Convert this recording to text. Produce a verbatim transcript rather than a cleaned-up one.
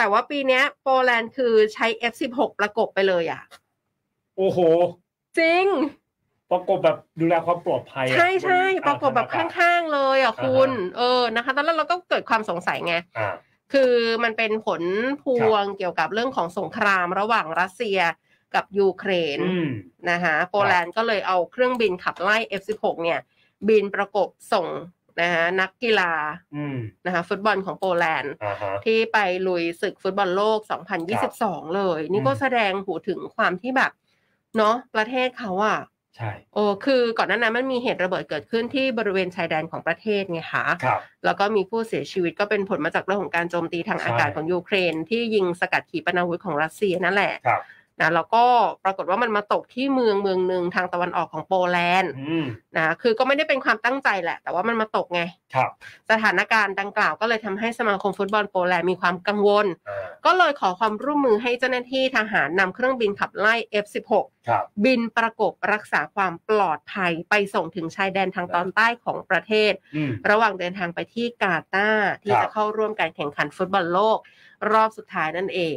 แต่ว่าปีนี้โปแลนด์คือใช้ เอฟ สิบหก ประกบไปเลยอ่ะโอ้โหจริงประกบแบบดูแลความปลอดภัยใช่ใช่ประกบแบบข้างๆเลยอ่ะคุณเออนะคะตอนแรกเราก็เกิดความสงสัยไงคือมันเป็นผลพวงเกี่ยวกับเรื่องของสงครามระหว่างรัสเซียกับยูเครนนะคะโปแลนด์ก็เลยเอาเครื่องบินขับไล่ เอฟ สิบหก เนี่ยบินประกบส่งนะฮะนักกีฬานะคะฟุตบอลของโปแลนด์ที่ไปลุยศึกฟุตบอลโลกสองพันยี่สิบสองเลยนี่ก็แสดงหูถึงความที่แบบเนาะประเทศเขาอ่ะใช่โอ้คือก่อนหน้านั้นมันมีเหตุระเบิดเกิดขึ้นที่บริเวณชายแดนของประเทศไงคะครับแล้วก็มีผู้เสียชีวิตก็เป็นผลมาจากเรื่องของการโจมตีทางอากาศของยูเครนที่ยิงสกัดขีปนาวุธของรัสเซียนั่นแหละครับนะแล้วก็ปรากฏว่ามันมาตกที่เมืองเมืองหนึ่งทางตะวันออกของโปแลนด์นะคือก็ไม่ได้เป็นความตั้งใจแหละแต่ว่ามันมาตกไงครับสถานการณ์ดังกล่าวก็เลยทำให้สมาคมฟุตบอลโปแลนด์มีความกังวลก็เลยขอความร่วมมือให้เจ้าหน้าที่ทหารนำเครื่องบินขับไล่ เอฟ สิบหก ครับบินประกบรักษาความปลอดภัยไปส่งถึงชายแดนทางตอนใต้ของประเทศระหว่างเดินทางไปที่กาตาร์ที่จะเข้าร่วมการแข่งขันฟุตบอลโลกรอบสุดท้ายนั่นเอง